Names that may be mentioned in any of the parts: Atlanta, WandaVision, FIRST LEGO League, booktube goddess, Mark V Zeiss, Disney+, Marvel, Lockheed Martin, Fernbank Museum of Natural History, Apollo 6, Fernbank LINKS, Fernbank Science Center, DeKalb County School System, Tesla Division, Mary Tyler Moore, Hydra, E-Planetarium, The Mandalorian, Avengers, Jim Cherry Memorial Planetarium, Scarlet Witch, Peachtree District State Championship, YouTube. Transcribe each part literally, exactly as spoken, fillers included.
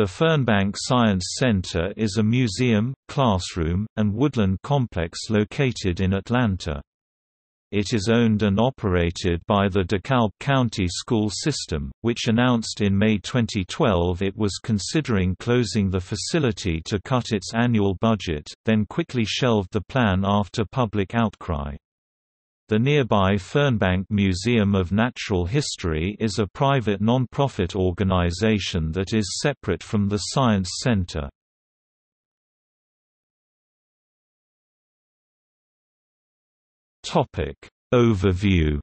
The Fernbank Science Center is a museum, classroom, and woodland complex located in Atlanta. It is owned and operated by the DeKalb County School System, which announced in May twenty twelve it was considering closing the facility to cut its annual budget, then quickly shelved the plan after public outcry. The nearby Fernbank Museum of Natural History is a private non-profit organization that is separate from the Science Center. Topic overview.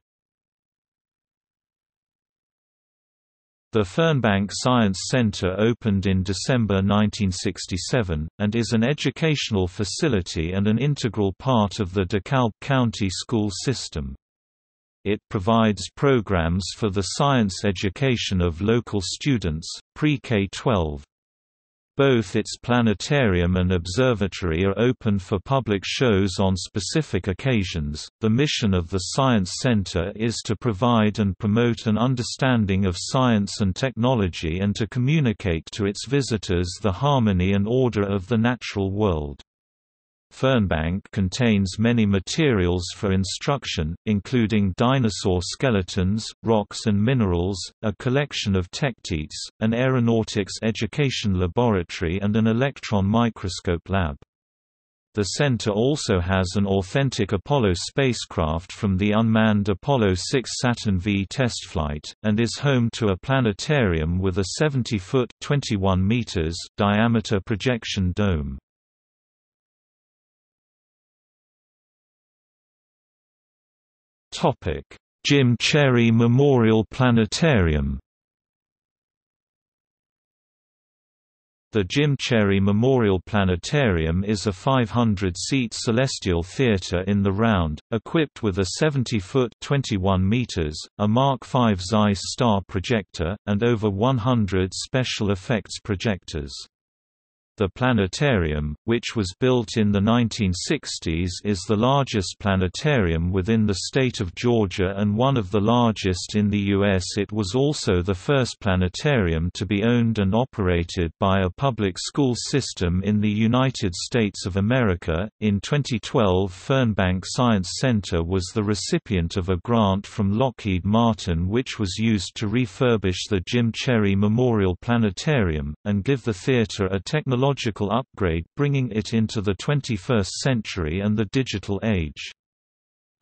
The Fernbank Science Center opened in December nineteen sixty-seven, and is an educational facility and an integral part of the DeKalb County School System. It provides programs for the science education of local students, pre K through twelve. Both its planetarium and observatory are open for public shows on specific occasions. The mission of the Science Center is to provide and promote an understanding of science and technology and to communicate to its visitors the harmony and order of the natural world. Fernbank contains many materials for instruction, including dinosaur skeletons, rocks and minerals, a collection of tektites, an aeronautics education laboratory and an electron microscope lab. The center also has an authentic Apollo spacecraft from the unmanned Apollo six Saturn V test flight, and is home to a planetarium with a seventy foot (twenty-one meters) diameter projection dome. Jim Cherry Memorial Planetarium. The Jim Cherry Memorial Planetarium is a five hundred seat celestial theater in the round, equipped with a seventy foot (twenty-one meters), a Mark five Zeiss star projector, and over one hundred special effects projectors. The planetarium, which was built in the nineteen sixties, is the largest planetarium within the state of Georgia and one of the largest in the U S It was also the first planetarium to be owned and operated by a public school system in the United States of America. In twenty twelve, Fernbank Science Center was the recipient of a grant from Lockheed Martin, which was used to refurbish the Jim Cherry Memorial Planetarium and give the theater a technological Technological upgrade, bringing it into the twenty-first century and the digital age.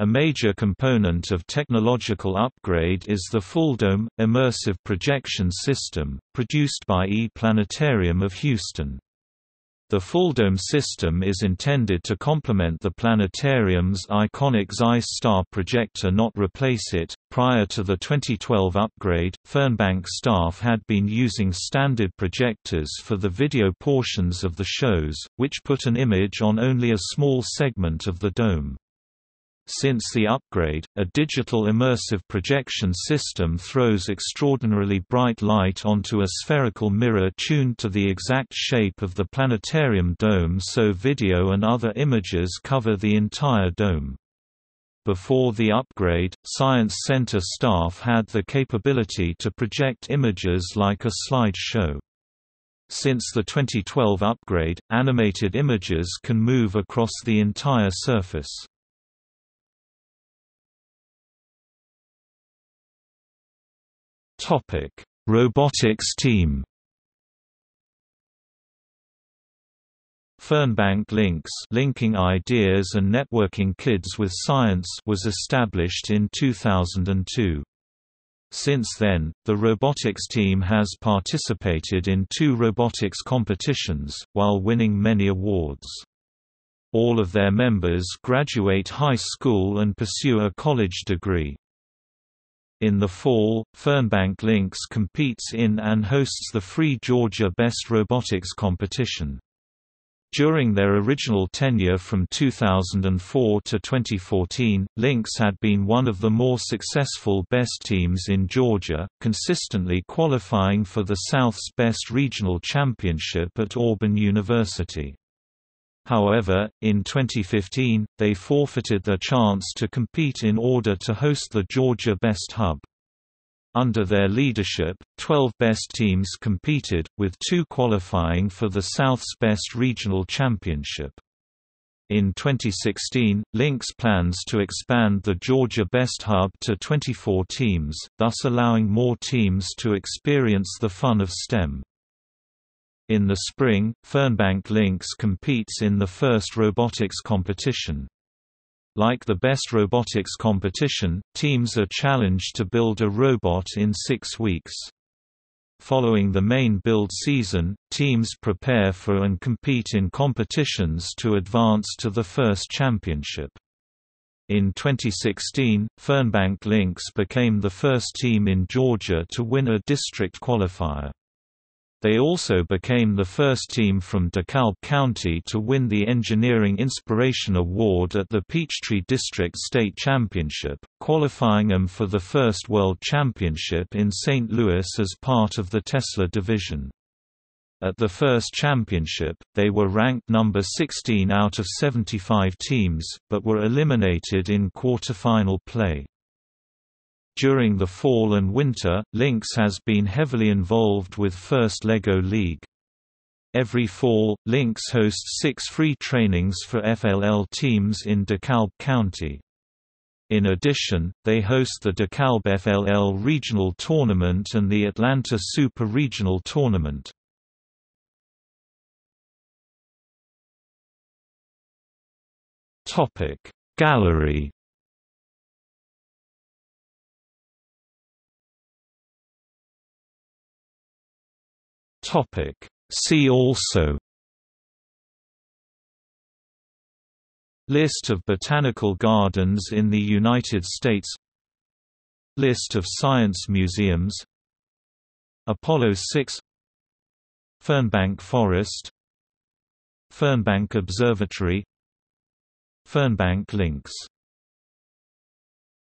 A major component of technological upgrade is the full-dome, immersive projection system, produced by E-Planetarium of Houston. The full-dome system is intended to complement the planetarium's iconic Zeiss star projector, not replace it. Prior to the twenty twelve upgrade, Fernbank staff had been using standard projectors for the video portions of the shows, which put an image on only a small segment of the dome. Since the upgrade, a digital immersive projection system throws extraordinarily bright light onto a spherical mirror tuned to the exact shape of the planetarium dome, so video and other images cover the entire dome. Before the upgrade, Science Center staff had the capability to project images like a slideshow. Since the twenty twelve upgrade, animated images can move across the entire surface. Topic: Robotics team. Fernbank LINKS, linking ideas and networking kids with science, was established in two thousand two. Since then, the robotics team has participated in two robotics competitions, while winning many awards. All of their members graduate high school and pursue a college degree. In the fall, Fernbank LINKS competes in and hosts the free Georgia Best Robotics competition. During their original tenure from two thousand four to twenty fourteen, LINKS had been one of the more successful best teams in Georgia, consistently qualifying for the South's Best Regional Championship at Auburn University. However, in twenty fifteen, they forfeited their chance to compete in order to host the Georgia Best Hub. Under their leadership, twelve best teams competed, with two qualifying for the South's Best Regional Championship. In twenty sixteen, Links plans to expand the Georgia Best Hub to twenty-four teams, thus allowing more teams to experience the fun of STEM. In the spring, Fernbank Links competes in the first robotics competition. Like the best robotics competition, teams are challenged to build a robot in six weeks. Following the main build season, teams prepare for and compete in competitions to advance to the first championship. In twenty sixteen, Fernbank Links became the first team in Georgia to win a district qualifier. They also became the first team from DeKalb County to win the Engineering Inspiration Award at the Peachtree District State Championship, qualifying them for the first World Championship in Saint Louis as part of the Tesla Division. At the first championship, they were ranked number sixteen out of seventy-five teams, but were eliminated in quarterfinal play. During the fall and winter, Links has been heavily involved with FIRST LEGO League. Every fall, Links hosts six free trainings for F L L teams in DeKalb County. In addition, they host the DeKalb F L L Regional Tournament and the Atlanta Super Regional Tournament. Gallery. See also: List of botanical gardens in the United States, List of science museums, Apollo six, Fernbank Forest, Fernbank Observatory, Fernbank Links.